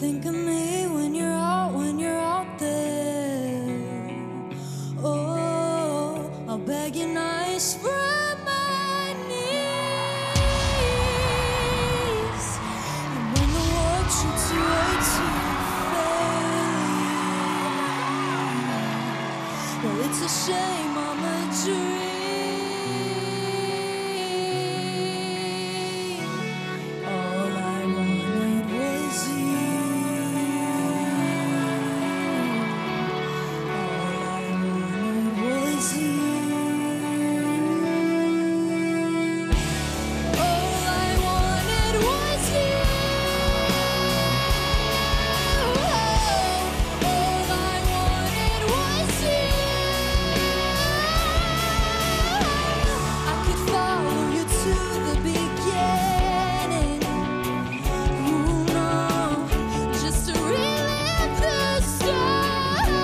think of me when you're out there. Oh, I'll beg you nice from my knees. And when the world shoots you out to failure, well, it's a shame I'm a dream. All I wanted was you. All I wanted was you. All I wanted was you. Oh, all I wanted was you. I could follow you to the beginning. Ooh, no, just to relive the story.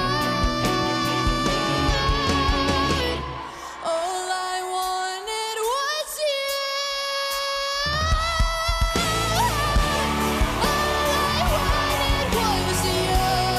All I wanted was you. All I wanted was you. All I wanted was you. Well,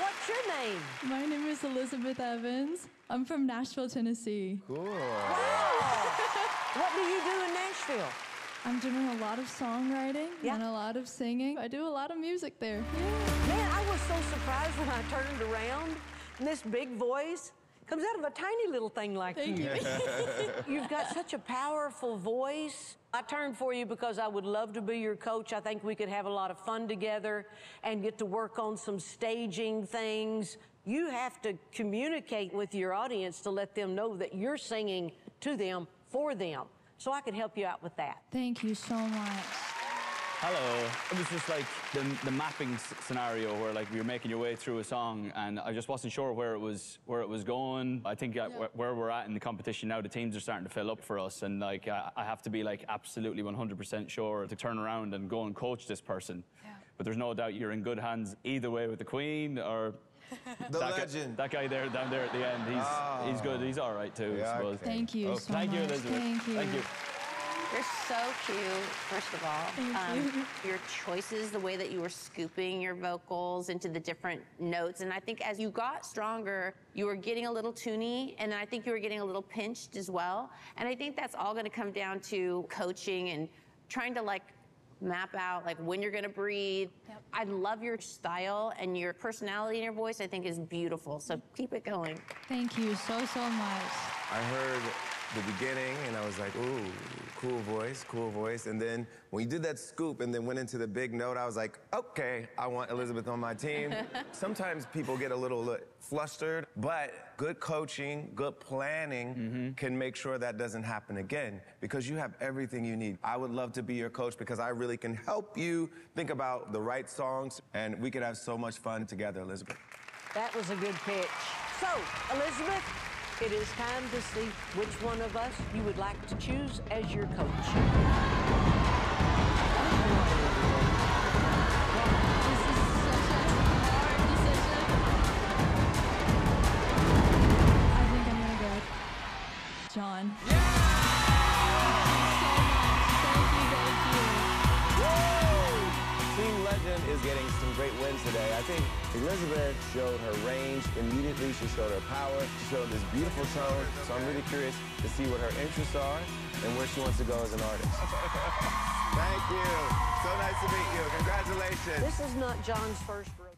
what's your name? My name is Elizabeth Evans. I'm from Nashville, Tennessee. What do you do in Nashville? I'm doing a lot of songwriting Yeah. and a lot of singing. I do a lot of music there. Man, I was so surprised when I turned around. And this big voice comes out of a tiny little thing like Thank you. You've got such a powerful voice. I turned for you because I would love to be your coach. I think we could have a lot of fun together and get to work on some staging things. You have to communicate with your audience to let them know that you're singing to them, for them. So I could help you out with that. Thank you so much. Hello. It was just like the mapping scenario where like you're making your way through a song, and I just wasn't sure where it was going. I think where we're at in the competition now, the teams are starting to fill up for us, and like I have to be like absolutely 100% sure to turn around and go and coach this person. But there's no doubt you're in good hands either way with the Queen or The Legend. That guy there down there at the end. He's good. He's all right too. I suppose. Okay. Thank you. So thank much. You, Elizabeth. Thank you. Thank you. You're so cute, first of all. Your choices, the way that you were scooping your vocals into the different notes. And I think as you got stronger, you were getting a little tuney, and I think you were getting a little pinched as well. And I think that's all going to come down to coaching and trying to like map out like when you're going to breathe. I love your style, and your personality in your voice I think is beautiful. So keep it going. Thank you so much. I heard the beginning, and I was like, ooh, cool voice. And then when you did that scoop and then went into the big note, I was like, okay, I want Elizabeth on my team. Sometimes people get a little flustered, but good coaching, good planning can make sure that doesn't happen again, because you have everything you need. I would love to be your coach because I really can help you think about the right songs, and we could have so much fun together, Elizabeth. That was a good pitch. So, Elizabeth, it is time to see which one of us you would like to choose as your coach. I think I'm gonna go with John. Yeah! Is getting some great wins today. I think Elizabeth showed her range immediately. She showed her power. She showed this beautiful tone. So I'm really curious to see what her interests are and where she wants to go as an artist. Thank you. So nice to meet you. Congratulations. This is not John's first rodeo.